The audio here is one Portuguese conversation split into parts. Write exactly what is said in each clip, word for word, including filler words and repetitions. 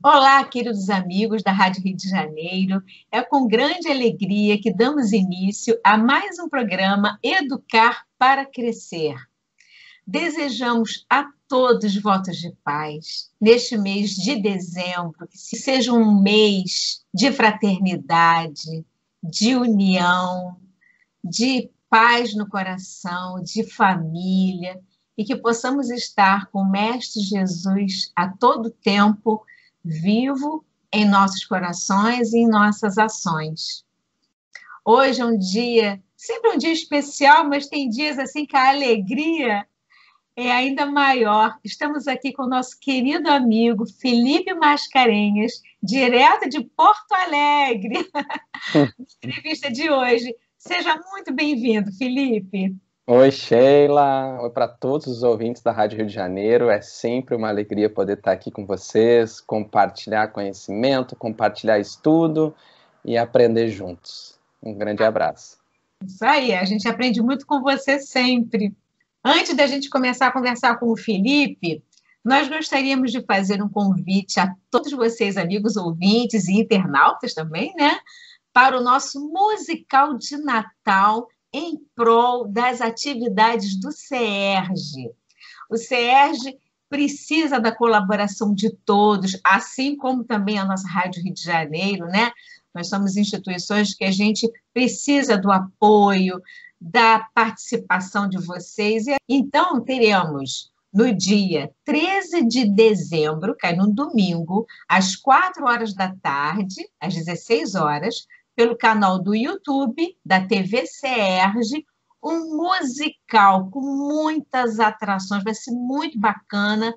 Olá, queridos amigos da Rádio Rio de Janeiro. É com grande alegria que damos início a mais um programa Educar para Crescer. Desejamos a todos votos de paz neste mês de dezembro, que seja um mês de fraternidade, de união, de paz no coração, de família, e que possamos estar com o Mestre Jesus a todo tempo vivo em nossos corações e em nossas ações. Hoje é um dia, sempre um dia especial, mas tem dias assim que a alegria é ainda maior. Estamos aqui com o nosso querido amigo Felipe Mascarenhas, direto de Porto Alegre, na entrevista de hoje. Seja muito bem-vindo, Felipe. Oi, Sheila. Oi para todos os ouvintes da Rádio Rio de Janeiro. É sempre uma alegria poder estar aqui com vocês, compartilhar conhecimento, compartilhar estudo e aprender juntos. Um grande abraço. Isso aí, a gente aprende muito com você sempre. Antes da gente começar a conversar com o Felipe, nós gostaríamos de fazer um convite a todos vocês, amigos ouvintes e internautas também, né? Para o nosso musical de Natal, em prol das atividades do CEERJ. O CEERJ precisa da colaboração de todos, assim como também a nossa Rádio Rio de Janeiro, né? Nós somos instituições que a gente precisa do apoio, da participação de vocês. Então, teremos no dia treze de dezembro, cai no domingo, às quatro horas da tarde, às dezesseis horas, pelo canal do YouTube, da T V Serg, um musical com muitas atrações, vai ser muito bacana,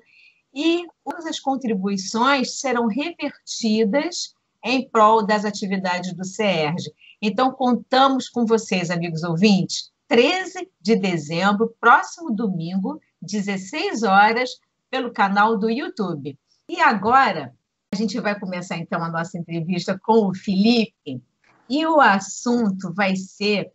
e todas as contribuições serão revertidas em prol das atividades do CEERJ. Então, contamos com vocês, amigos ouvintes, treze de dezembro, próximo domingo, dezesseis horas, pelo canal do YouTube. E agora, a gente vai começar, então, a nossa entrevista com o Felipe. E o assunto vai ser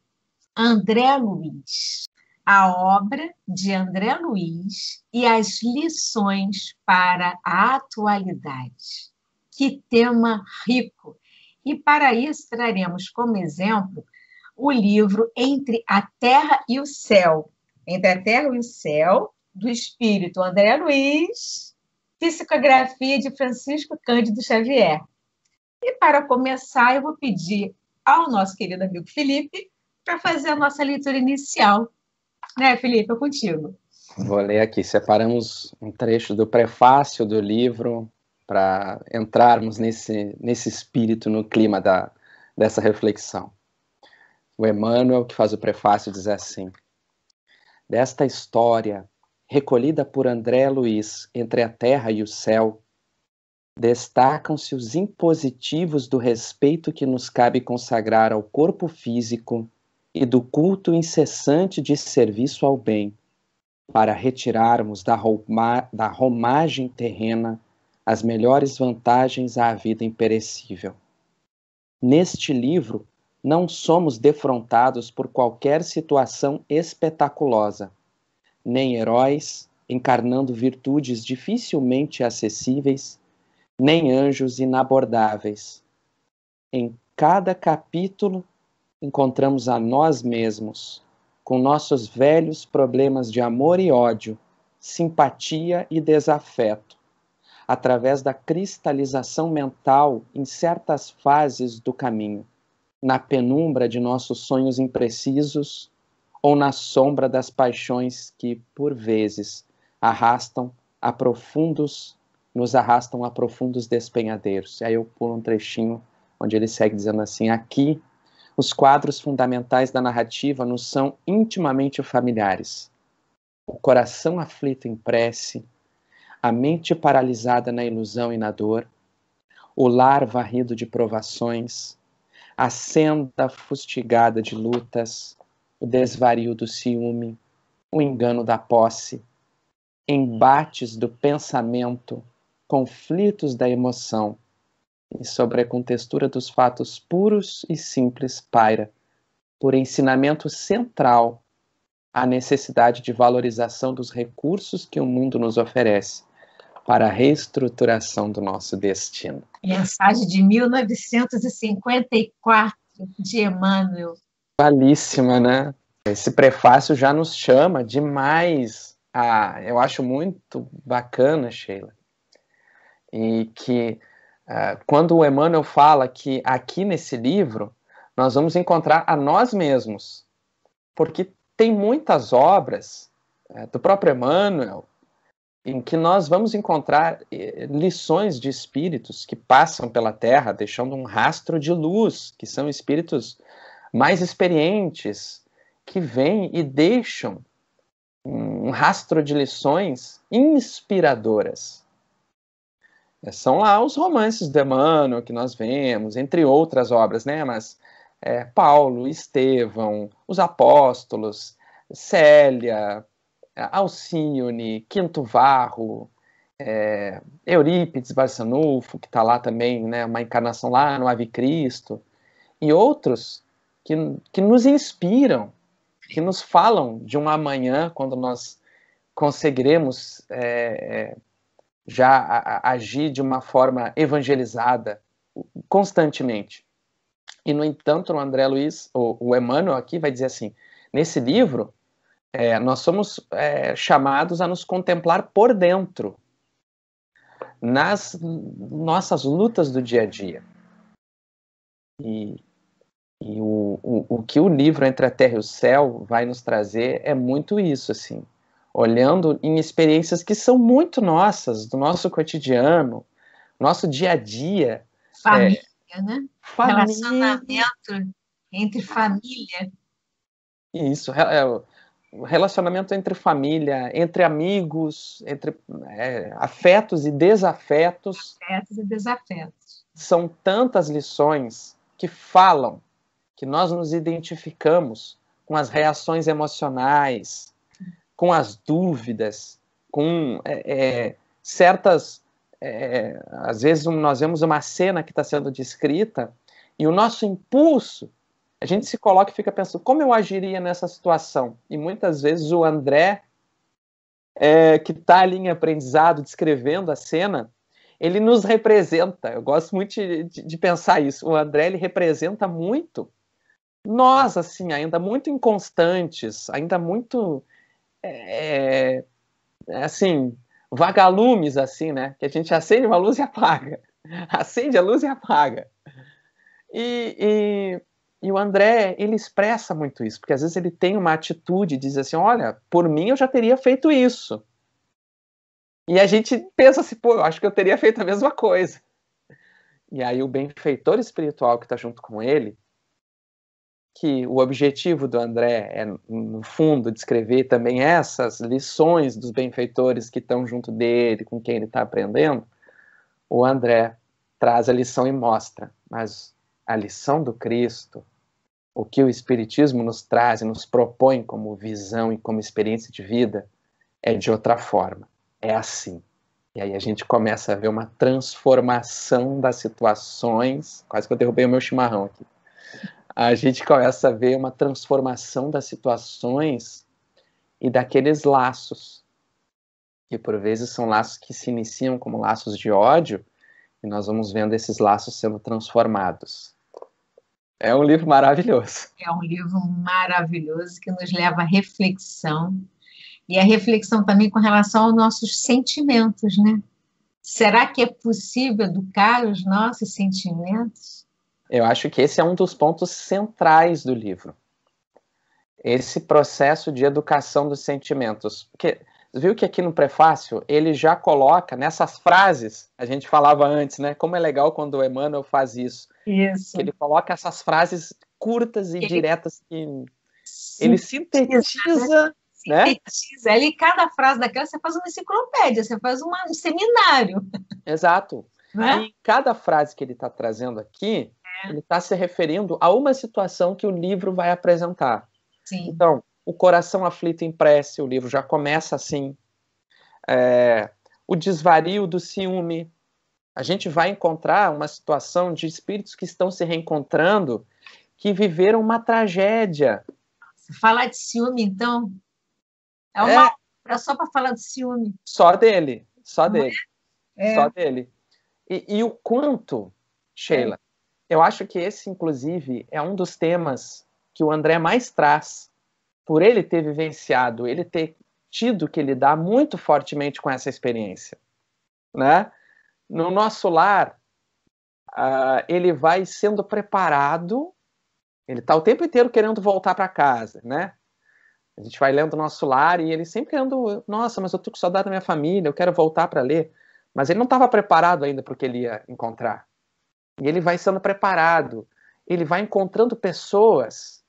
André Luiz, a obra de André Luiz e as lições para a atualidade. Que tema rico! E para isso traremos como exemplo o livro Entre a Terra e o Céu. Entre a Terra e o Céu, do espírito André Luiz, psicografia de Francisco Cândido Xavier. E para começar, eu vou pedir ao nosso querido amigo Felipe para fazer a nossa leitura inicial. Né, Felipe? É contigo. Vou ler aqui. Separamos um trecho do prefácio do livro para entrarmos nesse, nesse espírito, no clima da, dessa reflexão. O Emmanuel, que faz o prefácio, diz assim: desta história, recolhida por André Luiz entre a terra e o céu, destacam-se os impositivos do respeito que nos cabe consagrar ao corpo físico e do culto incessante de serviço ao bem, para retirarmos da, roma, da romagem terrena as melhores vantagens à vida imperecível. Neste livro, não somos defrontados por qualquer situação espetaculosa, nem heróis encarnando virtudes dificilmente acessíveis, nem anjos inabordáveis. Em cada capítulo encontramos a nós mesmos, com nossos velhos problemas de amor e ódio, simpatia e desafeto, através da cristalização mental em certas fases do caminho, na penumbra de nossos sonhos imprecisos ou na sombra das paixões que, por vezes, arrastam a profundos nos arrastam a profundos despenhadeiros. E aí eu pulo um trechinho onde ele segue dizendo assim: aqui, os quadros fundamentais da narrativa nos são intimamente familiares. O coração aflito em prece, a mente paralisada na ilusão e na dor, o lar varrido de provações, a senda fustigada de lutas, o desvario do ciúme, o engano da posse, embates do pensamento, conflitos da emoção, e sobre a contextura dos fatos puros e simples paira, por ensinamento central, a necessidade de valorização dos recursos que o mundo nos oferece, para a reestruturação do nosso destino. Mensagem de mil novecentos e cinquenta e quatro, de Emmanuel. Valíssima, né? Esse prefácio já nos chama demais. Ah, eu acho muito bacana, Sheila, e que ah, quando o Emmanuel fala que aqui nesse livro nós vamos encontrar a nós mesmos, porque tem muitas obras é, do próprio Emmanuel em que nós vamos encontrar lições de espíritos que passam pela Terra deixando um rastro de luz, que são espíritos mais experientes, que vêm e deixam um rastro de lições inspiradoras. São lá os romances de Emmanuel que nós vemos, entre outras obras, né? Mas é, Paulo, Estevão, os Apóstolos, Célia, Alcíone, Quinto Varro, é, Eurípides Barçanufo, que está lá também, né? Uma encarnação lá no Ave Cristo, e outros que, que nos inspiram, que nos falam de um amanhã, quando nós conseguiremos é, já a, a agir de uma forma evangelizada constantemente. E, no entanto, o André Luiz, o, o Emmanuel aqui vai dizer assim, nesse livro, é, nós somos é, chamados a nos contemplar por dentro, nas nossas lutas do dia a dia. E... E o, o, o que o livro Entre a Terra e o Céu vai nos trazer é muito isso, assim, olhando em experiências que são muito nossas, do nosso cotidiano, nosso dia a dia. Família, é, né? Família. Relacionamento entre família. Isso, é, relacionamento entre família, entre amigos, entre é, afetos e desafetos. Afetos e desafetos. São tantas lições que falam que nós nos identificamos com as reações emocionais, com as dúvidas, com é, é, certas... É, às vezes nós vemos uma cena que está sendo descrita e o nosso impulso, a gente se coloca e fica pensando, como eu agiria nessa situação? E muitas vezes o André, é, que está ali em aprendizado, descrevendo a cena, ele nos representa. Eu gosto muito de, de, de pensar isso. O André, ele representa muito nós, assim, ainda muito inconstantes, ainda muito, é, assim, vagalumes, assim, né? Que a gente acende uma luz e apaga. Acende a luz e apaga. E, e, e o André, ele expressa muito isso, porque às vezes ele tem uma atitude e diz assim, olha, por mim eu já teria feito isso. E a gente pensa assim, pô, eu acho que eu teria feito a mesma coisa. E aí o benfeitor espiritual que está junto com ele, que o objetivo do André é, no fundo, descrever também essas lições dos benfeitores que estão junto dele, com quem ele está aprendendo, o André traz a lição e mostra. Mas a lição do Cristo, o que o Espiritismo nos traz e nos propõe como visão e como experiência de vida, é de outra forma, é assim. E aí a gente começa a ver uma transformação das situações, quase que eu derrubei o meu chimarrão aqui, a gente começa a ver uma transformação das situações e daqueles laços, que por vezes são laços que se iniciam como laços de ódio, e nós vamos vendo esses laços sendo transformados. É um livro maravilhoso. É um livro maravilhoso que nos leva à reflexão, e a reflexão também com relação aos nossos sentimentos, né? Será que é possível educar os nossos sentimentos? Eu acho que esse é um dos pontos centrais do livro. Esse processo de educação dos sentimentos. Porque, viu que aqui no prefácio, ele já coloca nessas frases, a gente falava antes, né? Como é legal quando o Emmanuel faz isso. Isso. Ele coloca essas frases curtas e ele... diretas que ele sintetiza... sintetiza né? Sintetiza. Ele, cada frase daquela, você faz uma enciclopédia, você faz uma, um seminário. Exato. Né? E cada frase que ele está trazendo aqui, ele está se referindo a uma situação que o livro vai apresentar. Sim. Então, o coração aflito em prece, o livro já começa assim. É, o desvario do ciúme. A gente vai encontrar uma situação de espíritos que estão se reencontrando, que viveram uma tragédia. Falar de ciúme, então, é uma é... só para falar de ciúme. Só dele, só dele. É? É. Só dele. E, e o quanto, Sheila, é. eu acho que esse, inclusive, é um dos temas que o André mais traz, por ele ter vivenciado, ele ter tido que lidar muito fortemente com essa experiência, né? No nosso lar, uh, ele vai sendo preparado, ele está o tempo inteiro querendo voltar para casa, né? A gente vai lendo o nosso lar e ele sempre querendo, nossa, mas eu tô com saudade da minha família, eu quero voltar para ler. Mas ele não estava preparado ainda para o que ele ia encontrar. E ele vai sendo preparado, ele vai encontrando pessoas,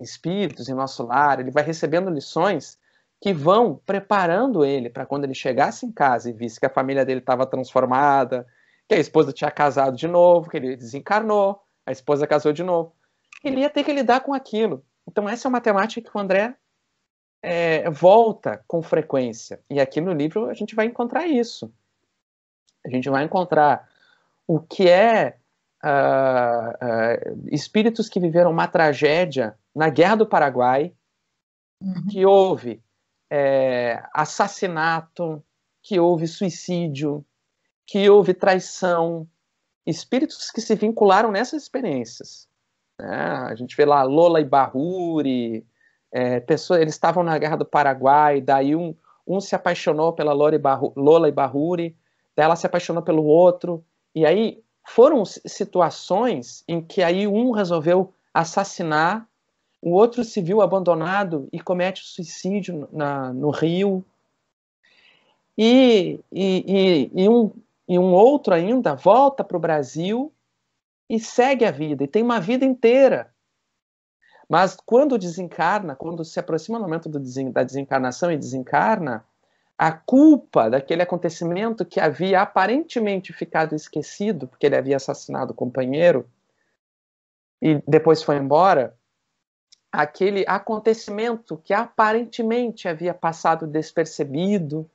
espíritos em nosso lar, ele vai recebendo lições que vão preparando ele para quando ele chegasse em casa e visse que a família dele estava transformada, que a esposa tinha casado de novo, que ele desencarnou, a esposa casou de novo. Ele ia ter que lidar com aquilo. Então essa é uma temática que o André é, volta com frequência. E aqui no livro a gente vai encontrar isso. A gente vai encontrar o que é uh, uh, espíritos que viveram uma tragédia na Guerra do Paraguai, uhum. que houve É, assassinato, que houve suicídio, que houve traição, espíritos que se vincularam nessas experiências, né? A gente vê lá Lola Ibarruri, é, pessoas, eles estavam na Guerra do Paraguai, daí um, um se apaixonou pela Lola Ibarruri, daí ela se apaixonou pelo outro, e aí foram situações em que aí um resolveu assassinar, o outro se viu abandonado e comete suicídio na, no rio. E, e, e, e, um, e um outro ainda volta para o Brasil e segue a vida, e tem uma vida inteira. Mas quando desencarna, quando se aproxima o momento do desen, da desencarnação e desencarna, a culpa daquele acontecimento que havia aparentemente ficado esquecido, porque ele havia assassinado o companheiro e depois foi embora, aquele acontecimento que aparentemente havia passado despercebido,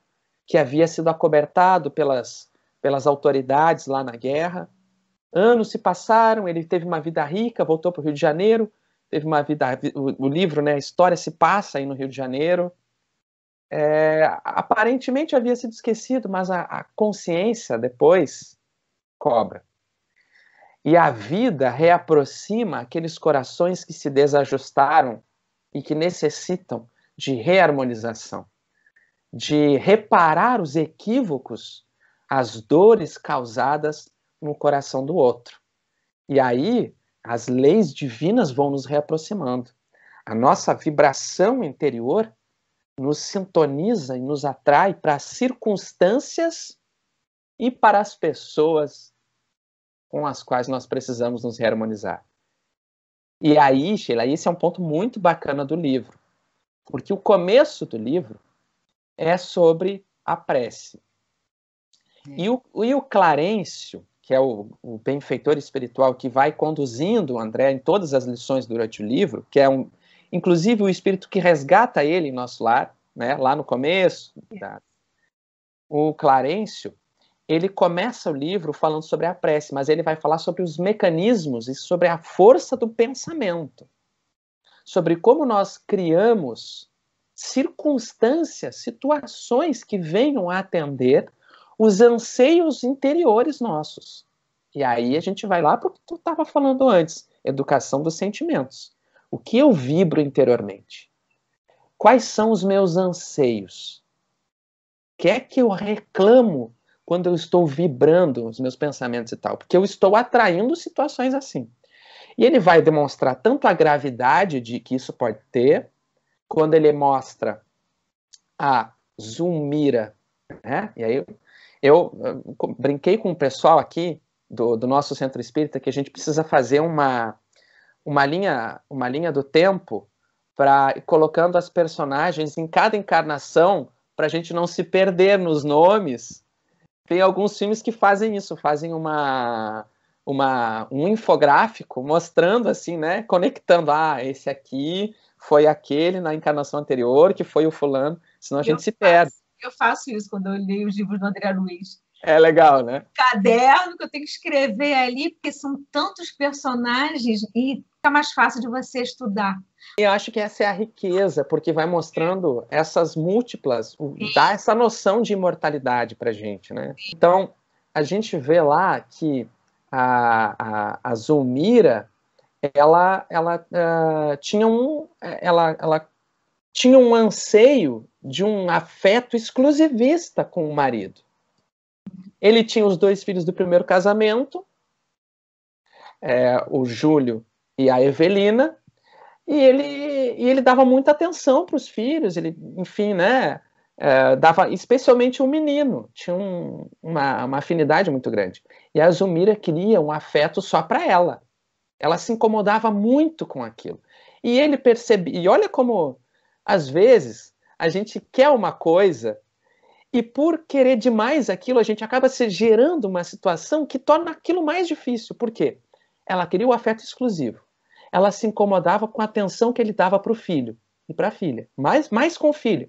que havia sido acobertado pelas, pelas autoridades lá na guerra. Anos se passaram, ele teve uma vida rica, voltou para o Rio de Janeiro, teve uma vida... O, o livro, né, a história se passa aí no Rio de Janeiro. É, aparentemente havia sido esquecido, mas a, a consciência depois cobra. E a vida reaproxima aqueles corações que se desajustaram e que necessitam de reharmonização, de reparar os equívocos, as dores causadas no coração do outro. E aí, as leis divinas vão nos reaproximando. A nossa vibração interior nos sintoniza e nos atrai para as circunstâncias e para as pessoas com as quais nós precisamos nos reharmonizar. E aí, Sheila, esse é um ponto muito bacana do livro, porque o começo do livro é sobre a prece. E o, e o Clarêncio, que é o, o benfeitor espiritual que vai conduzindo o André em todas as lições durante o livro, que é um, inclusive o espírito que resgata ele em nosso lar, né, lá no começo, tá? O Clarêncio, ele começa o livro falando sobre a prece, mas ele vai falar sobre os mecanismos e sobre a força do pensamento, sobre como nós criamos circunstâncias, situações que venham a atender os anseios interiores nossos. E aí a gente vai lá para o que tu estava falando antes, educação dos sentimentos. O que eu vibro interiormente? Quais são os meus anseios? O que é que eu reclamo quando eu estou vibrando os meus pensamentos e tal? Porque eu estou atraindo situações assim. E ele vai demonstrar tanto a gravidade de que isso pode ter, quando ele mostra a Zulmira, né? E aí eu, eu, eu brinquei com o pessoal aqui do, do nosso Centro Espírita que a gente precisa fazer uma, uma, linha, uma linha do tempo para colocando as personagens em cada encarnação para a gente não se perder nos nomes. Tem alguns filmes que fazem isso, fazem uma, uma, um infográfico mostrando assim, né, conectando, ah, esse aqui foi aquele na encarnação anterior, que foi o fulano, senão a gente eu se faço, perde. Eu faço isso quando eu leio os livros do André Luiz. É legal, né? Caderno que eu tenho que escrever ali, porque são tantos personagens e fica mais fácil de você estudar. E acho que essa é a riqueza, porque vai mostrando essas múltiplas, dá essa noção de imortalidade pra gente, né? Então, a gente vê lá que a, a, a Zulmira, ela, ela, uh, tinha um, ela, ela tinha um anseio de um afeto exclusivista com o marido. Ele tinha os dois filhos do primeiro casamento, é, o Júlio e a Evelina, E ele, e ele dava muita atenção para os filhos, ele, enfim, né, é, dava, especialmente o menino, tinha um, uma, uma afinidade muito grande. E a Zulmira queria um afeto só para ela, ela se incomodava muito com aquilo. E ele percebia, e olha como, às vezes, a gente quer uma coisa, e por querer demais aquilo, a gente acaba se gerando uma situação que torna aquilo mais difícil. Por quê? Ela queria o afeto exclusivo. Ela se incomodava com a atenção que ele dava para o filho e para a filha, mas mais com o filho.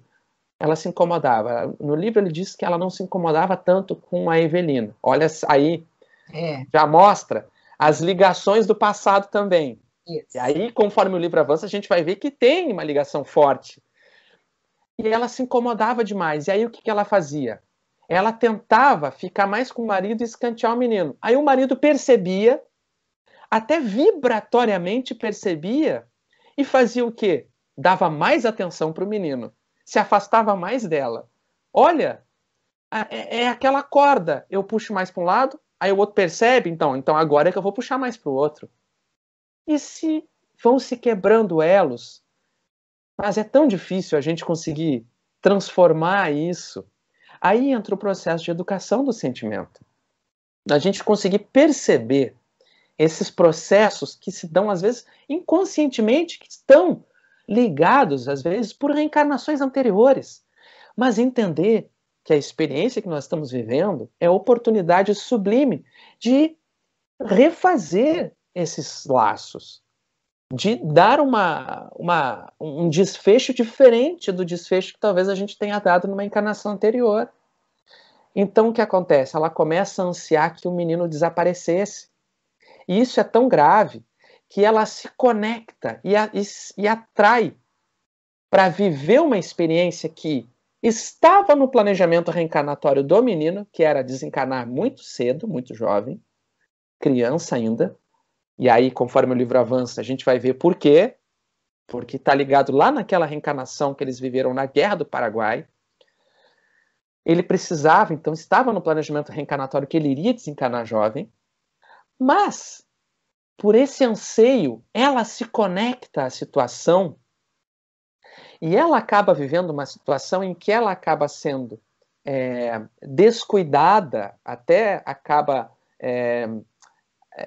Ela se incomodava. No livro ele diz que ela não se incomodava tanto com a Evelina. Olha aí, é. Já mostra as ligações do passado também. Isso. E aí, conforme o livro avança, a gente vai ver que tem uma ligação forte. E ela se incomodava demais. E aí o que, que ela fazia? Ela tentava ficar mais com o marido e escantear o menino. Aí o marido percebia, até vibratoriamente percebia, e fazia o quê? Dava mais atenção para o menino, se afastava mais dela. Olha, é, é aquela corda, eu puxo mais para um lado, aí o outro percebe, então, então agora é que eu vou puxar mais para o outro. E se vão se quebrando elos, mas é tão difícil a gente conseguir transformar isso. Aí entra o processo de educação do sentimento. A gente conseguir perceber esses processos que se dão, às vezes, inconscientemente, que estão ligados, às vezes, por reencarnações anteriores. Mas entender que a experiência que nós estamos vivendo é a oportunidade sublime de refazer esses laços, de dar uma, uma, um desfecho diferente do desfecho que talvez a gente tenha dado numa encarnação anterior. Então, o que acontece? Ela começa a ansiar que o menino desaparecesse. E isso é tão grave que ela se conecta e, a, e, e atrai para viver uma experiência que estava no planejamento reencarnatório do menino, que era desencarnar muito cedo, muito jovem, criança ainda. E aí, conforme o livro avança, a gente vai ver por quê. Porque está ligado lá naquela reencarnação que eles viveram na Guerra do Paraguai. Ele precisava, então, estava no planejamento reencarnatório que ele iria desencarnar jovem. Mas, por esse anseio, ela se conecta à situação e ela acaba vivendo uma situação em que ela acaba sendo é, descuidada, até acaba é,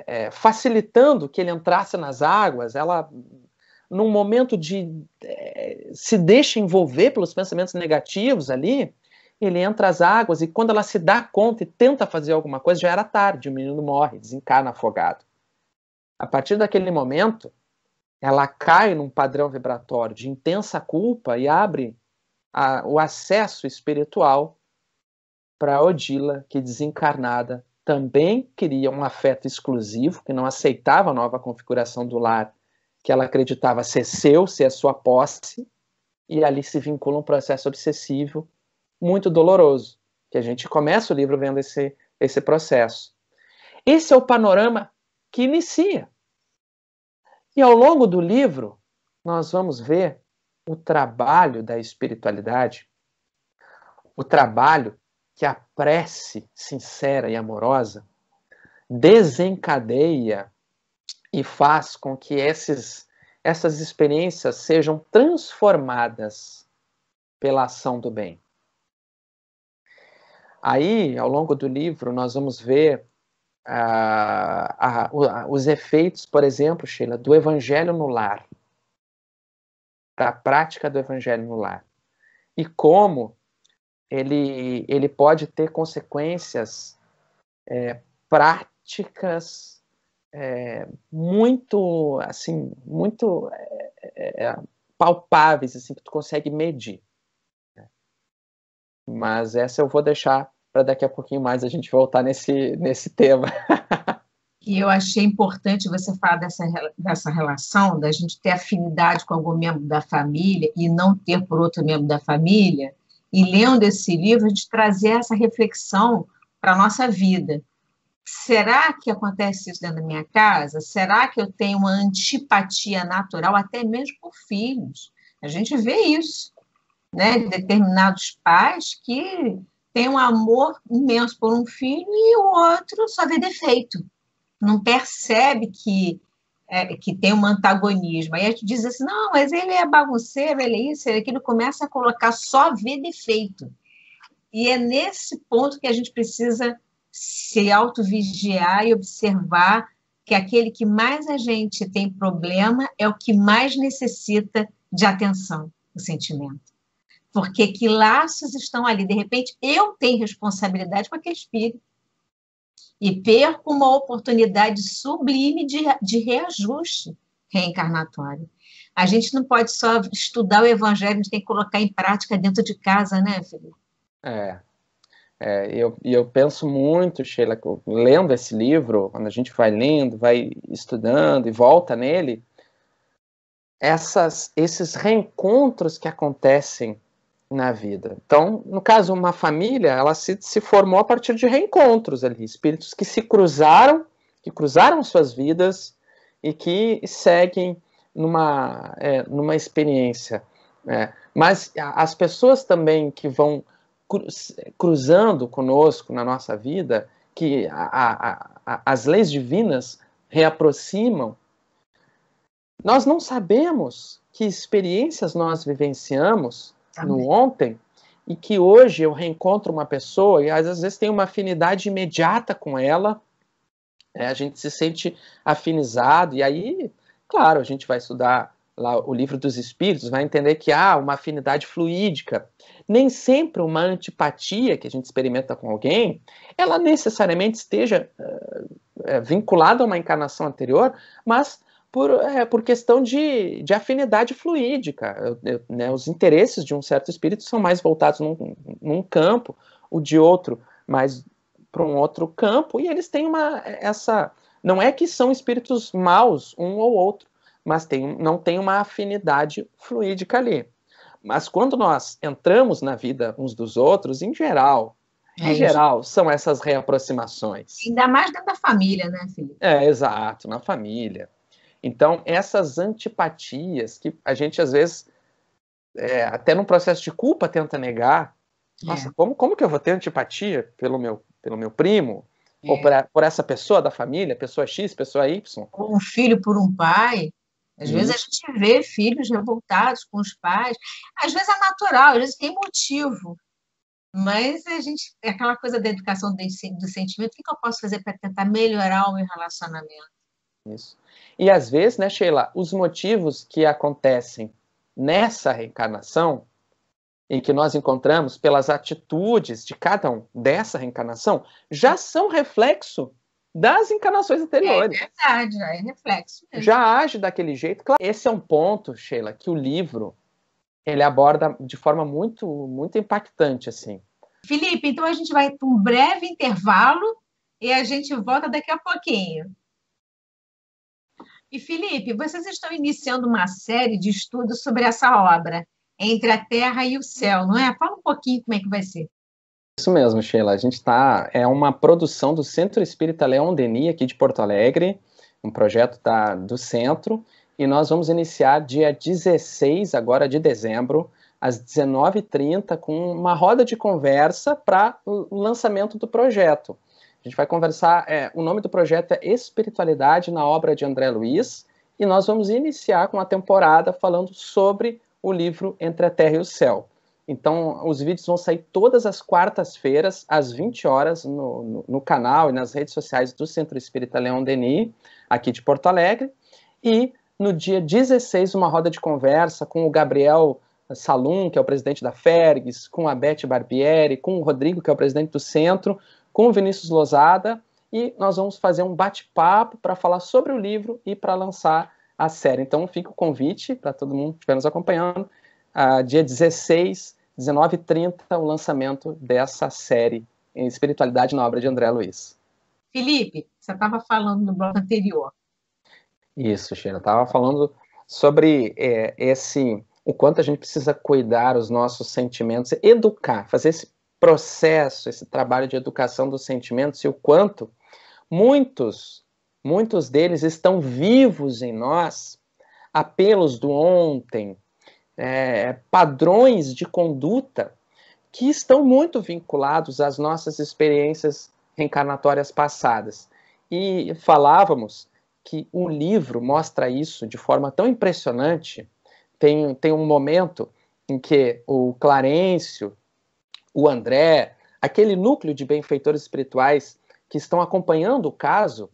é, facilitando que ele entrasse nas águas. Ela, num momento de é, se deixa envolver pelos pensamentos negativos ali, ele entra às águas e quando ela se dá conta e tenta fazer alguma coisa, já era tarde, o menino morre, desencarna afogado. A partir daquele momento, ela cai num padrão vibratório de intensa culpa e abre a, o acesso espiritual para Odila, que desencarnada também queria um afeto exclusivo, que não aceitava a nova configuração do lar, que ela acreditava ser seu, ser a sua posse, e ali se vincula um processo obsessivo muito doloroso, que a gente começa o livro vendo esse, esse processo. Esse é o panorama que inicia. E ao longo do livro, nós vamos ver o trabalho da espiritualidade, o trabalho que a prece sincera e amorosa desencadeia e faz com que esses, essas experiências sejam transformadas pela ação do bem. Aí, ao longo do livro, nós vamos ver ah, ah, os efeitos, por exemplo, Sheila, do Evangelho no Lar, da prática do Evangelho no Lar, e como ele, ele pode ter consequências é, práticas é, muito, assim, muito é, é, palpáveis, assim, que tu consegue medir. Mas essa eu vou deixar para daqui a pouquinho mais a gente voltar nesse, nesse tema. E eu achei importante você falar dessa, dessa relação, da gente ter afinidade com algum membro da família e não ter por outro membro da família. E lendo esse livro, a gente trazer essa reflexão para a nossa vida. Será que acontece isso dentro da minha casa? Será que eu tenho uma antipatia natural, até mesmo por filhos? A gente vê isso, né? Determinados pais que têm um amor imenso por um filho e o outro só vê defeito. Não percebe que, é, que tem um antagonismo. Aí a gente diz assim, não, mas ele é bagunceiro, ele é isso, ele é aquilo, começa a colocar, só vê defeito. E é nesse ponto que a gente precisa se autovigiar e observar que aquele que mais a gente tem problema é o que mais necessita de atenção, o sentimento. Porque que laços estão ali? De repente, eu tenho responsabilidade com aquele espírito e perco uma oportunidade sublime de, de reajuste reencarnatório. A gente não pode só estudar o evangelho, a gente tem que colocar em prática dentro de casa, né, Felipe? É. É, eu, eu penso muito, Sheila, lendo esse livro, quando a gente vai lendo, vai estudando e volta nele, essas, esses reencontros que acontecem na vida. Então, no caso, uma família, ela se, se formou a partir de reencontros ali, espíritos que se cruzaram, que cruzaram suas vidas e que seguem numa, é, numa experiência. É. Mas as pessoas também que vão cruzando conosco na nossa vida, que a, a, a, as leis divinas reaproximam, nós não sabemos que experiências nós vivenciamos no ontem e que hoje eu reencontro uma pessoa e às vezes tem uma afinidade imediata com ela, é, a gente se sente afinizado e aí, claro, a gente vai estudar lá, o Livro dos Espíritos, vai entender que há uma afinidade fluídica. Nem sempre uma antipatia que a gente experimenta com alguém, ela necessariamente esteja é, vinculada a uma encarnação anterior, mas por, é, por questão de, de afinidade fluídica. Eu, eu, né, os interesses de um certo espírito são mais voltados num, num campo, o de outro mais para um outro campo, e eles têm uma essa... Não é que são espíritos maus, um ou outro, mas tem, não tem uma afinidade fluídica ali. Mas quando nós entramos na vida uns dos outros, em geral, é em geral, são essas reaproximações. Ainda mais dentro da família, né, Felipe? É, exato, na família. Então, essas antipatias que a gente, às vezes, é, até num processo de culpa tenta negar. É. Nossa, como, como que eu vou ter antipatia pelo meu, pelo meu primo? É. Ou por, a, por essa pessoa da família, pessoa X, pessoa Y? Ou um filho por um pai... Às vezes a gente vê filhos revoltados com os pais. Às vezes é natural, às vezes tem motivo. Mas a gente, aquela coisa da educação do sentimento, o que eu posso fazer para tentar melhorar o meu relacionamento? Isso. E às vezes, né, Sheila, os motivos que acontecem nessa reencarnação, em que nós encontramos pelas atitudes de cada um dessa reencarnação, já são reflexo das encarnações anteriores. É verdade, é reflexo mesmo. Já age daquele jeito. Claro, esse é um ponto, Sheila, que o livro ele aborda de forma muito, muito impactante, assim. Felipe, então a gente vai para um breve intervalo e a gente volta daqui a pouquinho. E, Felipe, vocês estão iniciando uma série de estudos sobre essa obra, Entre a Terra e o Céu, não é? Fala um pouquinho como é que vai ser. Isso mesmo, Sheila. A gente está... É uma produção do Centro Espírita Leon Denis, aqui de Porto Alegre, um projeto da, do Centro, e nós vamos iniciar dia dezesseis, agora de dezembro, às dezenove e trinta, com uma roda de conversa para o lançamento do projeto. A gente vai conversar... É, o nome do projeto é Espiritualidade na Obra de André Luiz, e nós vamos iniciar com a temporada falando sobre o livro Entre a Terra e o Céu. Então, os vídeos vão sair todas as quartas-feiras, às vinte horas, no, no, no canal e nas redes sociais do Centro Espírita Leon Denis, aqui de Porto Alegre. E no dia dezesseis, uma roda de conversa com o Gabriel Salum, que é o presidente da Fergs, com a Bete Barbieri, com o Rodrigo, que é o presidente do Centro, com o Vinícius Lozada. E nós vamos fazer um bate-papo para falar sobre o livro e para lançar a série. Então, fica o convite para todo mundo que estiver nos acompanhando. Uh, dia dezesseis... dezenove e trinta, o lançamento dessa série em Espiritualidade na Obra de André Luiz. Felipe, você estava falando no bloco anterior. Isso, Sheila. Estava falando sobre é, esse, o quanto a gente precisa cuidar os nossos sentimentos, educar, fazer esse processo, esse trabalho de educação dos sentimentos e o quanto muitos, muitos deles estão vivos em nós, apelos do ontem, é, padrões de conduta que estão muito vinculados às nossas experiências reencarnatórias passadas. E falávamos que o livro mostra isso de forma tão impressionante. Tem, tem um momento em que o Clarêncio, o André, aquele núcleo de benfeitores espirituais que estão acompanhando o caso,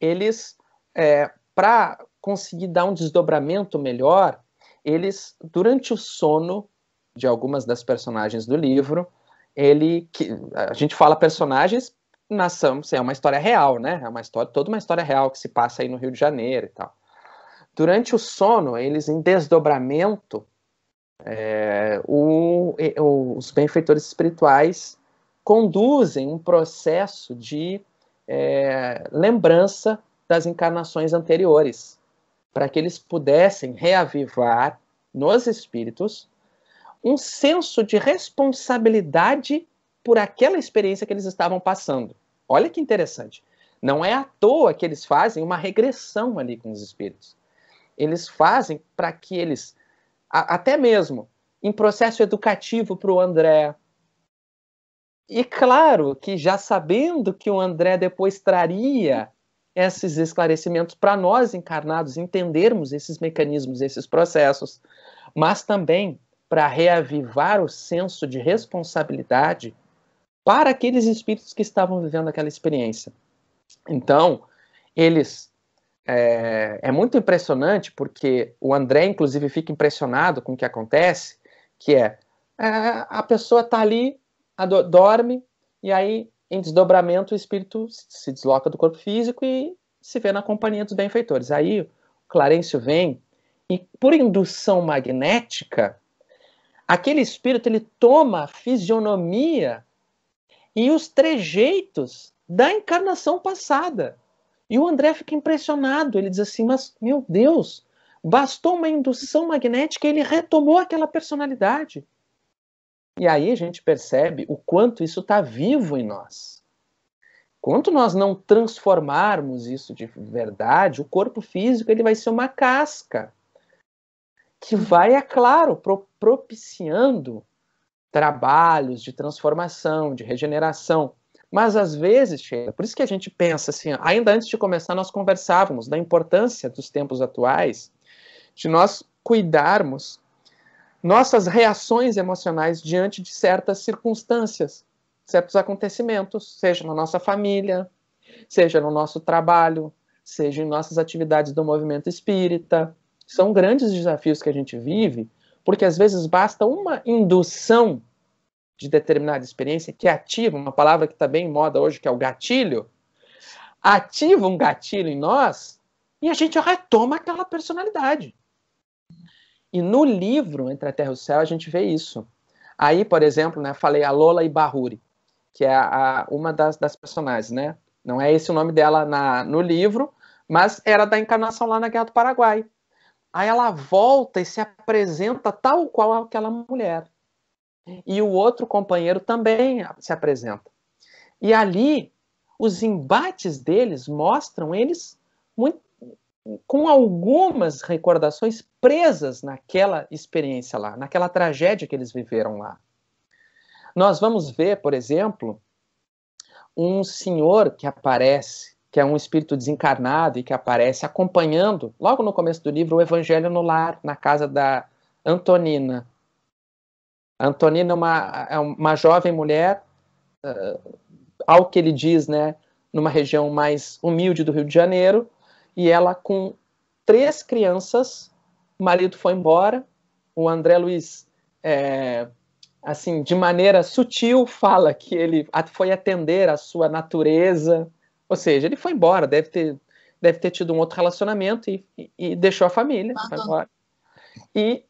eles, é, para conseguir dar um desdobramento melhor, eles, durante o sono de algumas das personagens do livro, ele, que, a gente fala personagens, nação, é uma história real, né? É uma história, toda uma história real que se passa aí no Rio de Janeiro e tal. Durante o sono, eles em desdobramento, é, o, o, os benfeitores espirituais conduzem um processo de é, lembrança das encarnações anteriores, para que eles pudessem reavivar nos espíritos um senso de responsabilidade por aquela experiência que eles estavam passando. Olha que interessante. Não é à toa que eles fazem uma regressão ali com os espíritos. Eles fazem para que eles, a, até mesmo em processo educativo para o André, e claro que já sabendo que o André depois traria esses esclarecimentos para nós encarnados, entendermos esses mecanismos, esses processos, mas também para reavivar o senso de responsabilidade para aqueles espíritos que estavam vivendo aquela experiência. Então, eles... É, é muito impressionante, porque o André, inclusive, fica impressionado com o que acontece, que é... é a pessoa está ali, dorme, e aí, em desdobramento, o espírito se desloca do corpo físico e se vê na companhia dos benfeitores. Aí, o Clarêncio vem e, por indução magnética, aquele espírito ele toma a fisionomia e os trejeitos da encarnação passada. E o André fica impressionado. Ele diz assim, mas, meu Deus, bastou uma indução magnética e ele retomou aquela personalidade. E aí a gente percebe o quanto isso está vivo em nós. Quanto nós não transformarmos isso de verdade, o corpo físico ele vai ser uma casca que vai, é claro, propiciando trabalhos de transformação, de regeneração. Mas às vezes, Sheila, por isso que a gente pensa assim, ainda antes de começar nós conversávamos da importância dos tempos atuais, de nós cuidarmos nossas reações emocionais diante de certas circunstâncias, certos acontecimentos, seja na nossa família, seja no nosso trabalho, seja em nossas atividades do movimento espírita. São grandes desafios que a gente vive, porque às vezes basta uma indução de determinada experiência que ativa, uma palavra que está bem em moda hoje, que é o gatilho, ativa um gatilho em nós e a gente retoma aquela personalidade. E no livro Entre a Terra e o Céu a gente vê isso. Aí, por exemplo, né, falei a Lola Ibarruri, que é a, a, uma das, das personagens, né? Não é esse o nome dela na, no livro, mas era da encarnação lá na Guerra do Paraguai. Aí ela volta e se apresenta tal qual aquela mulher. E o outro companheiro também se apresenta. E ali, os embates deles mostram eles muito, com algumas recordações presas naquela experiência lá, naquela tragédia que eles viveram lá. Nós vamos ver, por exemplo, um senhor que aparece, que é um espírito desencarnado e que aparece acompanhando, logo no começo do livro, o Evangelho no Lar, na casa da Antonina. A Antonina é uma, é uma jovem mulher, uh, ao que ele diz, né, numa região mais humilde do Rio de Janeiro, e ela com três crianças, o marido foi embora, o André Luiz, é, assim, de maneira sutil, fala que ele foi atender a sua natureza. Ou seja, ele foi embora, deve ter, deve ter tido um outro relacionamento e, e, e deixou a família, foi embora. E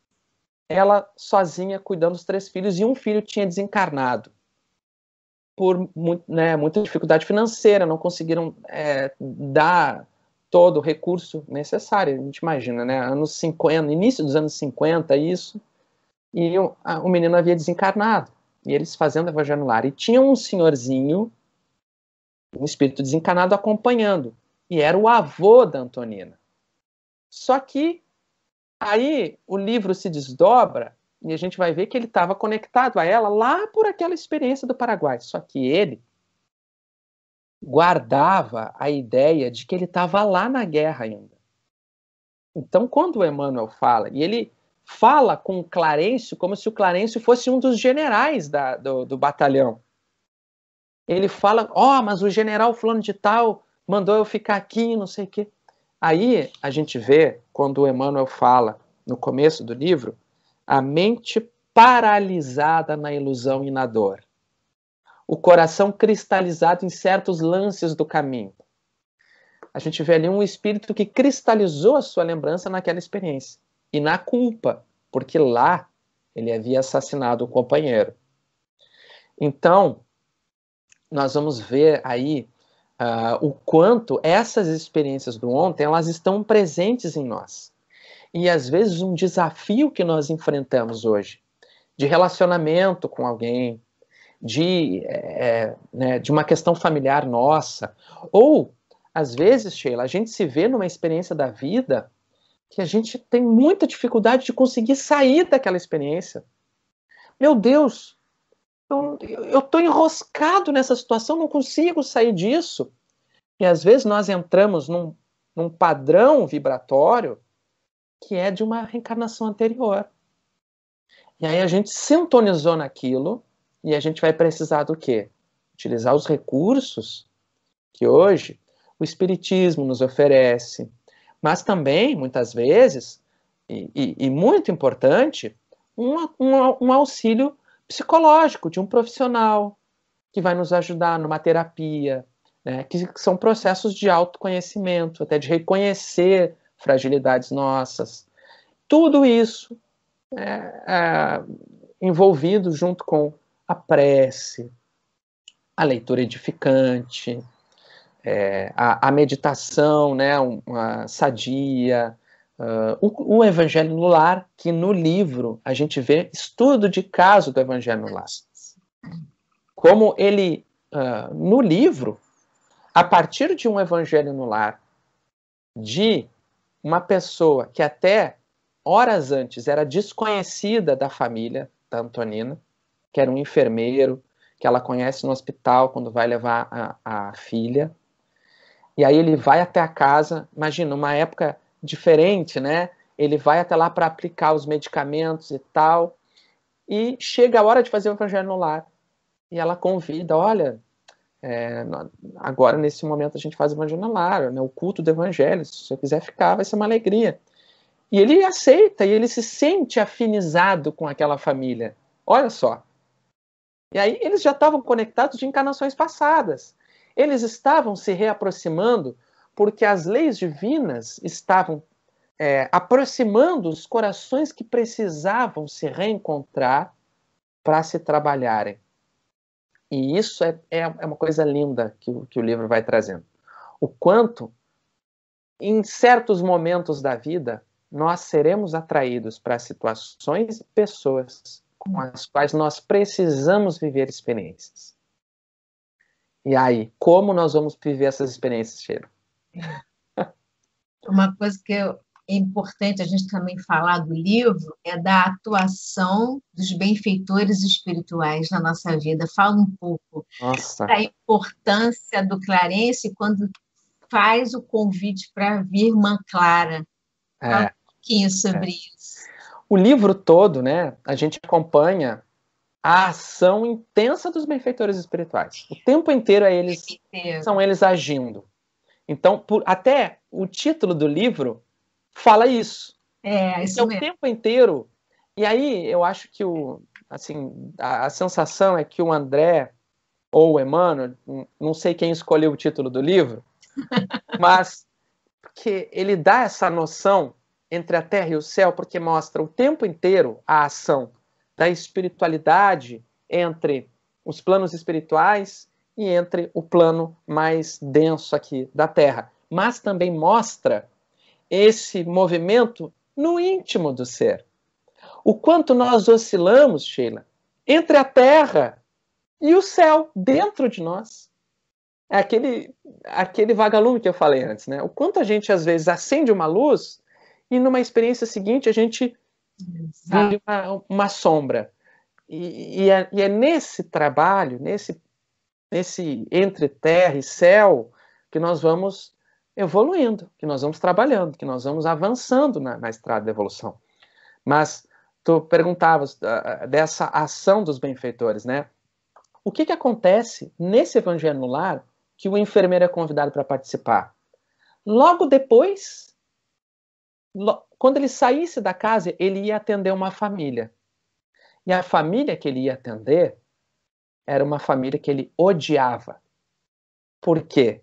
ela sozinha cuidando dos três filhos, e um filho tinha desencarnado. por né, muita dificuldade financeira, não conseguiram é, dar todo o recurso necessário, a gente imagina, né, anos cinquenta, início dos anos cinquenta, isso, e o, a, o menino havia desencarnado, e eles fazendo Evangelho no Lar, e tinha um senhorzinho, um espírito desencarnado acompanhando, e era o avô da Antonina. Só que aí o livro se desdobra, e a gente vai ver que ele estava conectado a ela lá por aquela experiência do Paraguai. Só que ele guardava a ideia de que ele estava lá na guerra ainda. Então, quando o Emmanuel fala, e ele fala com o Clarêncio como se o Clarêncio fosse um dos generais da, do, do batalhão. Ele fala, ó, oh, mas o general fulano de tal mandou eu ficar aqui, não sei o quê. Aí a gente vê, quando o Emmanuel fala no começo do livro, a mente paralisada na ilusão e na dor. O coração cristalizado em certos lances do caminho. A gente vê ali um espírito que cristalizou a sua lembrança naquela experiência. E na culpa, porque lá ele havia assassinado o companheiro. Então, nós vamos ver aí uh, o quanto essas experiências do ontem, elas estão presentes em nós. E, às vezes, um desafio que nós enfrentamos hoje, de relacionamento com alguém, de, é, né, de uma questão familiar nossa. Ou, às vezes, Sheila, a gente se vê numa experiência da vida que a gente tem muita dificuldade de conseguir sair daquela experiência. Meu Deus, eu estou enroscado nessa situação, não consigo sair disso. E, às vezes, nós entramos num, num padrão vibratório que é de uma reencarnação anterior. E aí a gente sintonizou naquilo e a gente vai precisar do quê? Utilizar os recursos que hoje o Espiritismo nos oferece. Mas também, muitas vezes, e, e, e muito importante, um, um, um auxílio psicológico de um profissional que vai nos ajudar numa terapia, né? que, que são processos de autoconhecimento, até de reconhecer fragilidades nossas, tudo isso é, é, envolvido junto com a prece, a leitura edificante, é, a, a meditação, né, uma sadia, uh, o, o Evangelho no Lar, que no livro a gente vê estudo de caso do Evangelho no Lar. Como ele, uh, no livro, a partir de um Evangelho no Lar, de uma pessoa que até horas antes era desconhecida da família da Antonina, que era um enfermeiro, que ela conhece no hospital quando vai levar a, a filha. E aí ele vai até a casa, imagina, uma época diferente, né? Ele vai até lá para aplicar os medicamentos e tal. E chega a hora de fazer o Evangelho no Lar. E ela convida, olha, É, agora, nesse momento, a gente faz o Evangelho no Lar, né, o culto do Evangelho. Se você quiser ficar, vai ser uma alegria. E ele aceita, e ele se sente afinizado com aquela família. Olha só. E aí, eles já estavam conectados de encarnações passadas. Eles estavam se reaproximando porque as leis divinas estavam é, aproximando os corações que precisavam se reencontrar para se trabalharem. E isso é, é uma coisa linda que, que o livro vai trazendo. O quanto, em certos momentos da vida, nós seremos atraídos para situações e pessoas com as quais nós precisamos viver experiências. E aí, como nós vamos viver essas experiências, Sheila? Uma coisa que é importante a gente também falar do livro é da atuação dos benfeitores espirituais na nossa vida. Fala um pouco nossa. da importância do Clarêncio quando faz o convite para vir Irmã Clara. Fala é, um pouquinho sobre é. isso. O livro todo, né, a gente acompanha a ação intensa dos benfeitores espirituais. O tempo inteiro é eles, inteiro. são eles agindo. Então, por, até o título do livro fala isso. É, isso é o tempo inteiro. E aí, eu acho que o, assim, a, a sensação é que o André ou o Emmanuel, não sei quem escolheu o título do livro, mas que ele dá essa noção entre a terra e o céu, porque mostra o tempo inteiro a ação da espiritualidade entre os planos espirituais e entre o plano mais denso aqui da Terra. Mas também mostra esse movimento no íntimo do ser. O quanto nós oscilamos, Sheila, entre a Terra e o céu dentro de nós. É aquele, aquele vagalume que eu falei antes, né? O quanto a gente, às vezes, acende uma luz e, numa experiência seguinte, a gente vira uma, uma sombra. E, e, é, e é nesse trabalho, nesse, nesse entre terra e céu, que nós vamos evoluindo, que nós vamos trabalhando, que nós vamos avançando na, na estrada da evolução. Mas tu perguntavas uh, dessa ação dos benfeitores, né? O que que acontece nesse Evangelho no Lar que o enfermeiro é convidado para participar? Logo depois, lo, quando ele saísse da casa, ele ia atender uma família. E a família que ele ia atender era uma família que ele odiava. Por quê?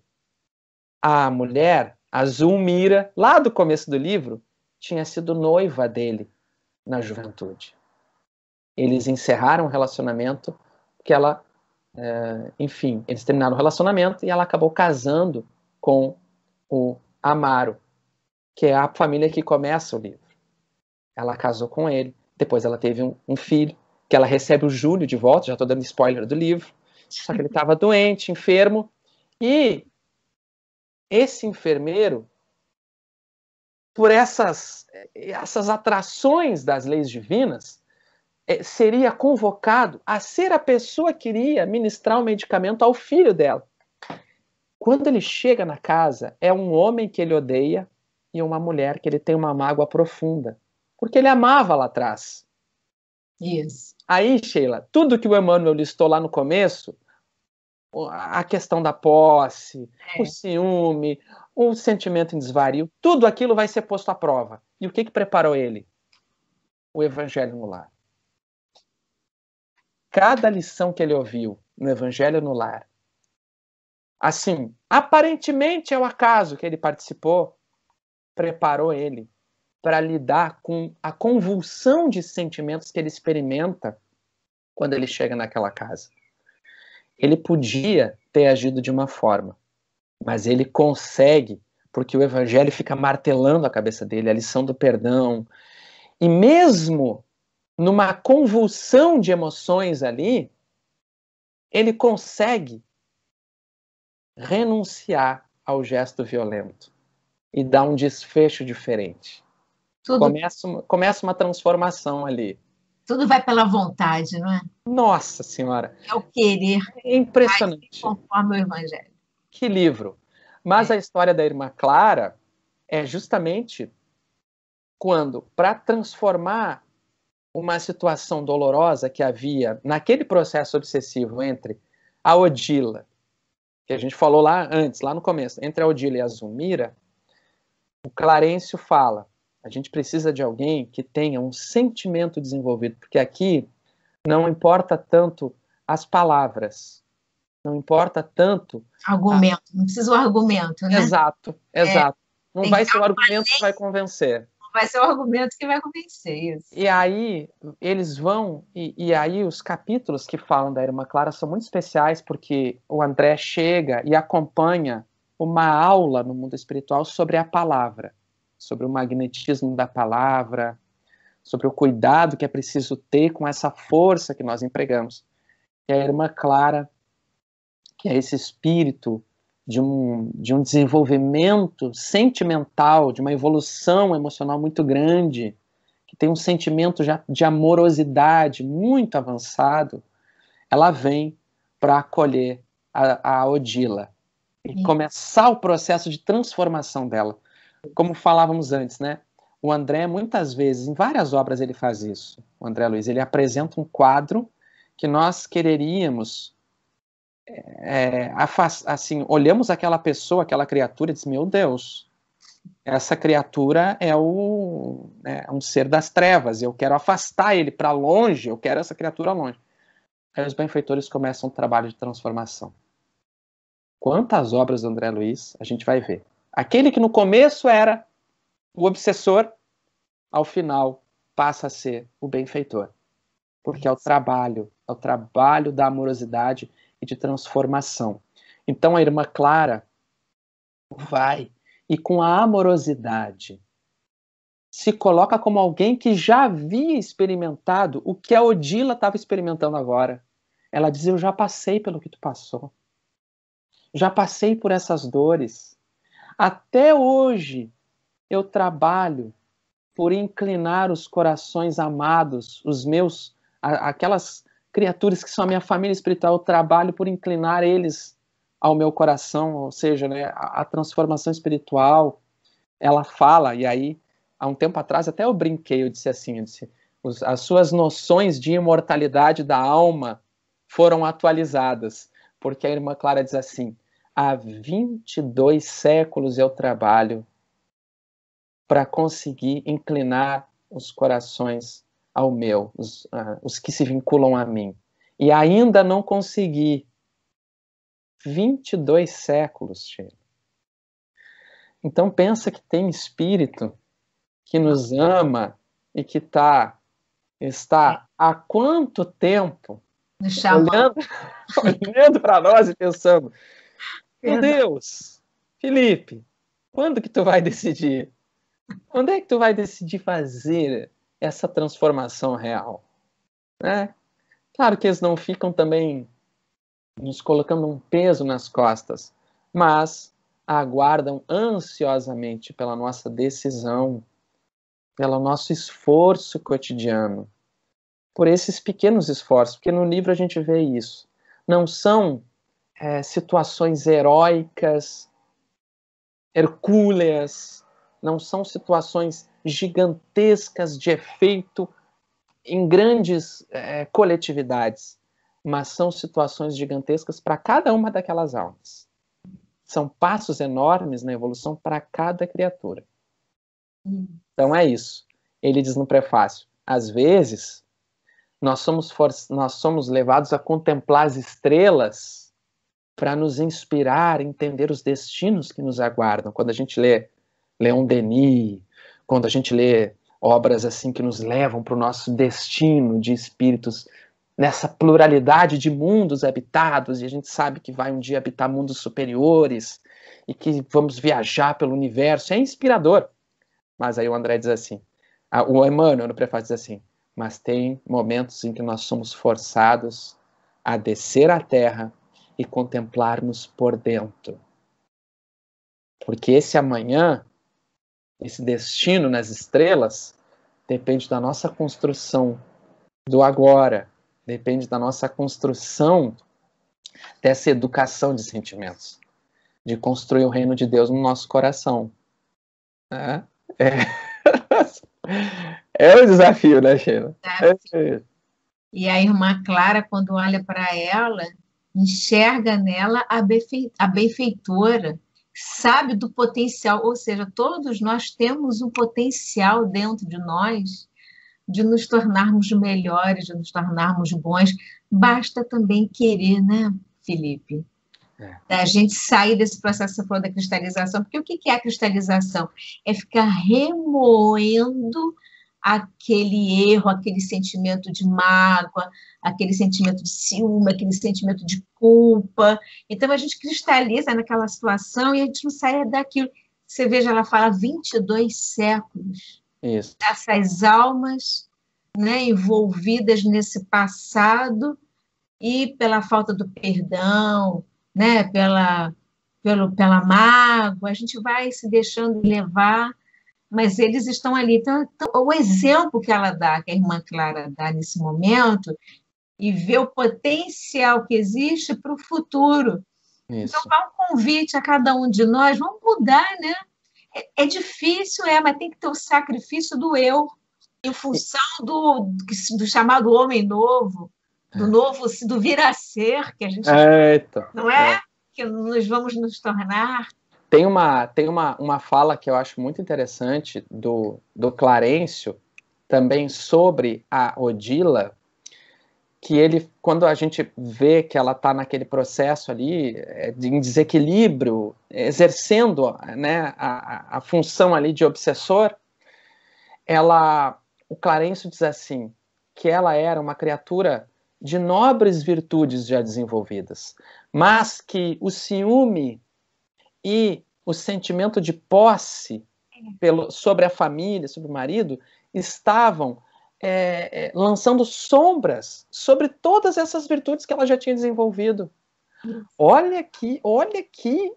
A mulher, a Zulmira, lá do começo do livro, tinha sido noiva dele na juventude. Eles encerraram o relacionamento, porque ela, é, enfim, eles terminaram o relacionamento e ela acabou casando com o Amaro, que é a família que começa o livro. Ela casou com ele, depois ela teve um, um filho, que ela recebe o Júlio de volta, já estou dando spoiler do livro, só que ele estava doente, enfermo, e esse enfermeiro, por essas, essas atrações das leis divinas, seria convocado a ser a pessoa que iria ministrar o medicamento ao filho dela. Quando ele chega na casa, é um homem que ele odeia e uma mulher que ele tem uma mágoa profunda, porque ele amava lá atrás. Yes. Aí, Sheila, tudo que o Emmanuel listou lá no começo, a questão da posse, é. o ciúme, o sentimento em desvario, tudo aquilo vai ser posto à prova. E o que que preparou ele? O Evangelho no Lar. Cada lição que ele ouviu no Evangelho no Lar, assim, aparentemente é o acaso que ele participou, preparou ele para lidar com a convulsão de sentimentos que ele experimenta quando ele chega naquela casa. Ele podia ter agido de uma forma, mas ele consegue, porque o Evangelho fica martelando a cabeça dele, a lição do perdão. E mesmo numa convulsão de emoções ali, ele consegue renunciar ao gesto violento e dar um desfecho diferente. Tudo... Começa uma, começa uma transformação ali. Tudo vai pela vontade, não é? Nossa Senhora! É o querer. Impressionante. Conforme o Evangelho. Que livro! Mas é. a história da Irmã Clara é justamente quando, para transformar uma situação dolorosa que havia naquele processo obsessivo entre a Odila, que a gente falou lá antes, lá no começo, entre a Odila e a Zulmira, o Clarêncio fala: a gente precisa de alguém que tenha um sentimento desenvolvido, porque aqui não importa tanto as palavras, não importa tanto... Argumento, a... não precisa o argumento, né? Exato, exato. É, não vai ser o argumento que vai convencer. Não vai ser o argumento que vai convencer, isso. E aí eles vão, e, e aí os capítulos que falam da Irmã Clara são muito especiais, porque o André chega e acompanha uma aula no mundo espiritual sobre a palavra, sobre o magnetismo da palavra, sobre o cuidado que é preciso ter com essa força que nós empregamos. E a Irmã Clara, que é esse espírito de um, de um desenvolvimento sentimental, de uma evolução emocional muito grande, que tem um sentimento já de amorosidade muito avançado, ela vem para acolher a, a Odila e Sim. começar o processo de transformação dela. Como falávamos antes, né? O André, muitas vezes, em várias obras ele faz isso. O André Luiz, ele apresenta um quadro que nós quereríamos, é, assim, olhamos aquela pessoa, aquela criatura e diz, meu Deus, essa criatura é, o, é um ser das trevas, eu quero afastar ele para longe, eu quero essa criatura longe. Aí os benfeitores começam um trabalho de transformação. Quantas obras do André Luiz a gente vai ver? Aquele que no começo era o obsessor, ao final passa a ser o benfeitor. Porque é o trabalho, é ao trabalho da amorosidade e de transformação. Então a irmã Clara vai e com a amorosidade se coloca como alguém que já havia experimentado o que a Odila estava experimentando agora. Ela diz, eu já passei pelo que tu passou. Já passei por essas dores. Até hoje eu trabalho por inclinar os corações amados, os meus, a, aquelas criaturas que são a minha família espiritual, eu trabalho por inclinar eles ao meu coração, ou seja, né, a, a transformação espiritual. Ela fala, e aí, há um tempo atrás, até eu brinquei, eu disse assim, eu disse, os, as suas noções de imortalidade da alma foram atualizadas, porque a irmã Clara diz assim, há vinte e dois séculos eu trabalho para conseguir inclinar os corações ao meu, os, uh, os que se vinculam a mim. E ainda não consegui. vinte e dois séculos, Sheila. Então pensa que tem espírito que nos ama e que tá, está há quanto tempo olhando, olhando para nós e pensando, meu Deus, Felipe, quando que tu vai decidir? Quando é que tu vai decidir fazer essa transformação real? Né? Claro que eles não ficam também nos colocando um peso nas costas, mas aguardam ansiosamente pela nossa decisão, pelo nosso esforço cotidiano, por esses pequenos esforços, porque no livro a gente vê isso. Não são é, situações heróicas, hercúleas, não são situações gigantescas de efeito em grandes é, coletividades, mas são situações gigantescas para cada uma daquelas almas. São passos enormes na evolução para cada criatura. Então é isso. Ele diz no prefácio, às vezes, nós somos, for- nós somos levados a contemplar as estrelas para nos inspirar, entender os destinos que nos aguardam. Quando a gente lê Leon Denis, quando a gente lê obras assim que nos levam para o nosso destino de espíritos, nessa pluralidade de mundos habitados, e a gente sabe que vai um dia habitar mundos superiores e que vamos viajar pelo universo, é inspirador. Mas aí o André diz assim, a, o Emmanuel no prefácio diz assim, mas tem momentos em que nós somos forçados a descer à terra e contemplarmos por dentro. Porque esse amanhã, esse destino nas estrelas, depende da nossa construção do agora, depende da nossa construção dessa educação de sentimentos, de construir o reino de Deus no nosso coração. É, é o desafio, né, Sheila? É. E a irmã Clara, quando olha para ela, enxerga nela a benfeitora, sabe do potencial, ou seja, todos nós temos um potencial dentro de nós de nos tornarmos melhores, de nos tornarmos bons. Basta também querer, né, Felipe? É. A gente sair desse processo, você falou da cristalização, porque o que é a cristalização? É ficar remoendo aquele erro, aquele sentimento de mágoa, aquele sentimento de ciúme, aquele sentimento de culpa. Então a gente cristaliza naquela situação e a gente não sai daquilo. Você veja, ela fala vinte e dois séculos. Isso. Essas almas, né, envolvidas nesse passado e pela falta do perdão, né, pela, pelo, pela mágoa, a gente vai se deixando levar, mas eles estão ali. Então, o exemplo que ela dá, que a irmã Clara dá nesse momento, e vê o potencial que existe para o futuro. Isso. Então, dá um convite a cada um de nós, vamos mudar, né? É difícil, é, mas tem que ter o sacrifício do eu, em função do, do chamado homem novo, do novo, do vir a ser, que a gente Eita, não é? é, que nós vamos nos tornar. Tem uma, tem uma, uma fala que eu acho muito interessante do, do Clarêncio, também sobre a Odila, que ele, quando a gente vê que ela está naquele processo ali, em desequilíbrio, exercendo, né, a, a função ali de obsessor, ela, o Clarêncio diz assim, que ela era uma criatura de nobres virtudes já desenvolvidas, mas que o ciúme e o sentimento de posse pelo, sobre a família, sobre o marido, estavam é, é, lançando sombras sobre todas essas virtudes que ela já tinha desenvolvido. Olha que, olha que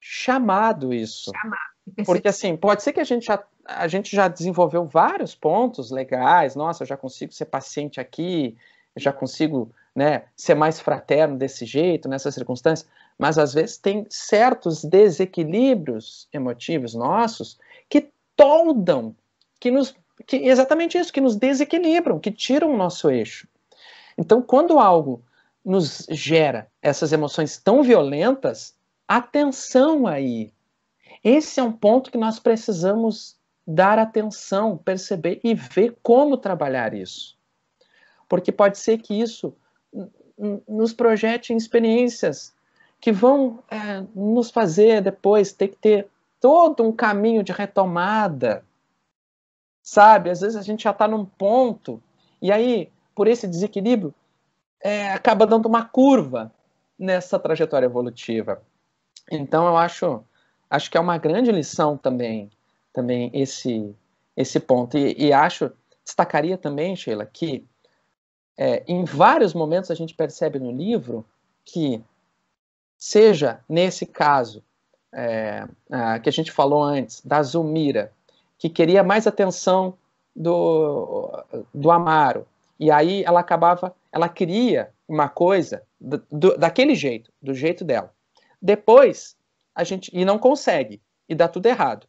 chamado isso. Chamado. Porque assim, pode ser que a gente já, a gente já desenvolveu vários pontos legais, nossa, eu já consigo ser paciente aqui, eu já consigo, né, ser mais fraterno desse jeito, nessas circunstâncias, mas às vezes tem certos desequilíbrios emotivos nossos que toldam, que nos, que, exatamente isso, que nos desequilibram, que tiram o nosso eixo. Então, quando algo nos gera essas emoções tão violentas, atenção aí. Esse é um ponto que nós precisamos dar atenção, perceber e ver como trabalhar isso. Porque pode ser que isso nos projete em experiências que vão é, nos fazer depois ter que ter todo um caminho de retomada. Sabe? Às vezes a gente já está num ponto e aí, por esse desequilíbrio, é, acaba dando uma curva nessa trajetória evolutiva. Então, eu acho, acho que é uma grande lição também, também esse, esse ponto. E, e acho, destacaria também, Sheila, que é, em vários momentos a gente percebe no livro que, seja nesse caso é, a, que a gente falou antes, da Zulmira, que queria mais atenção do, do Amaro, e aí ela acabava, ela queria uma coisa do, do, daquele jeito, do jeito dela. Depois, a gente... E não consegue. E dá tudo errado.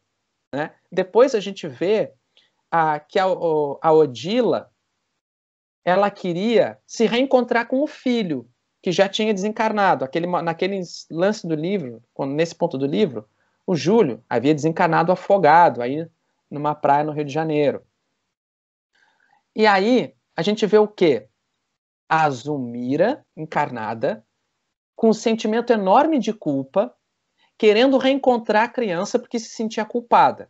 Né? Depois a gente vê a, que a, a Odila, ela queria se reencontrar com o filho, que já tinha desencarnado. Aquele, naquele lance do livro, quando, nesse ponto do livro, o Júlio havia desencarnado afogado, aí numa praia no Rio de Janeiro. E aí, a gente vê o quê? A Zulmira, encarnada, com um sentimento enorme de culpa, querendo reencontrar a criança porque se sentia culpada.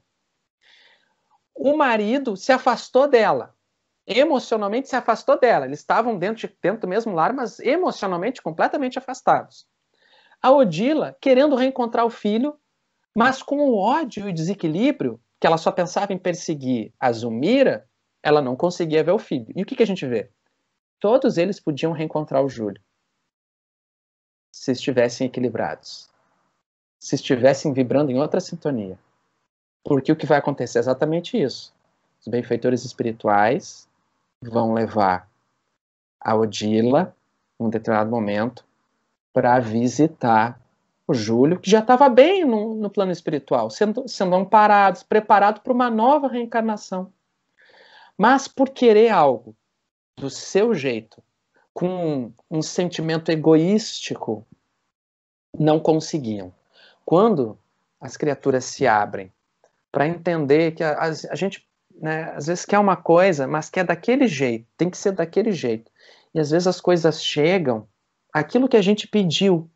O marido se afastou dela, emocionalmente se afastou dela. Eles estavam dentro, de, dentro do mesmo lar, mas emocionalmente completamente afastados. A Odila querendo reencontrar o filho, mas com o ódio e o desequilíbrio, que ela só pensava em perseguir a Zulmira, ela não conseguia ver o filho. E o que, que a gente vê? Todos eles podiam reencontrar o Júlio, se estivessem equilibrados, se estivessem vibrando em outra sintonia. Porque o que vai acontecer é exatamente isso. Os benfeitores espirituais vão levar a Odila, num determinado momento, para visitar o Júlio, que já estava bem no, no plano espiritual, sendo, sendo amparados, preparado para uma nova reencarnação. Mas por querer algo do seu jeito, com um sentimento egoístico, não conseguiam. Quando as criaturas se abrem para entender que a, a, a gente, né, às vezes quer uma coisa, mas quer daquele jeito, tem que ser daquele jeito. E às vezes as coisas chegam, aquilo que a gente pediu,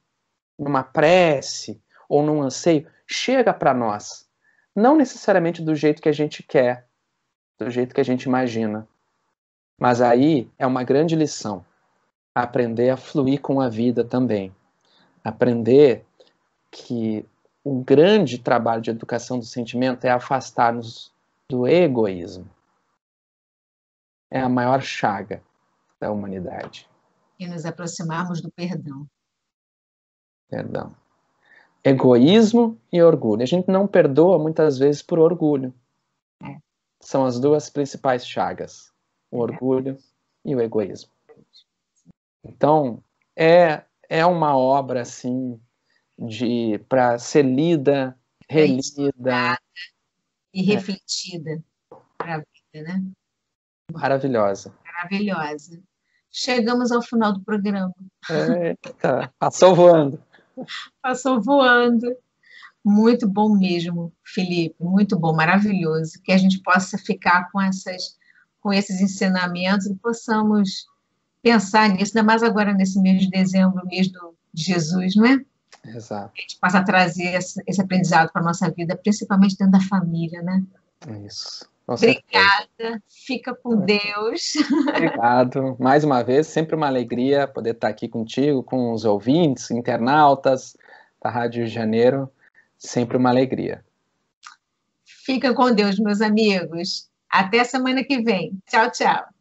numa prece ou num anseio, chega para nós. Não necessariamente do jeito que a gente quer, do jeito que a gente imagina. Mas aí é uma grande lição. Aprender a fluir com a vida também. Aprender que o grande trabalho de educação do sentimento é afastar-nos do egoísmo. É a maior chaga da humanidade. E nos aproximarmos do perdão. Perdão. Egoísmo e orgulho. A gente não perdoa muitas vezes por orgulho. É. São as duas principais chagas. O orgulho é. E o egoísmo. Então, é, é uma obra, assim, para ser lida, relida. E refletida para a vida, né? Maravilhosa. Maravilhosa. Chegamos ao final do programa. Eita, passou voando. Passou voando. Muito bom mesmo, Felipe. Muito bom, maravilhoso. Que a gente possa ficar com, essas, com esses ensinamentos e possamos pensar nisso, ainda mais agora nesse mês de dezembro, mês do Jesus, não é? Exato. A gente passa a trazer esse aprendizado para a nossa vida, principalmente dentro da família, né? Isso. Nossa, obrigada, certeza. Fica com Deus. Obrigado, mais uma vez, sempre uma alegria poder estar aqui contigo, com os ouvintes, internautas da Rádio Rio de Janeiro, sempre uma alegria. Fica com Deus, meus amigos, até semana que vem, tchau, tchau.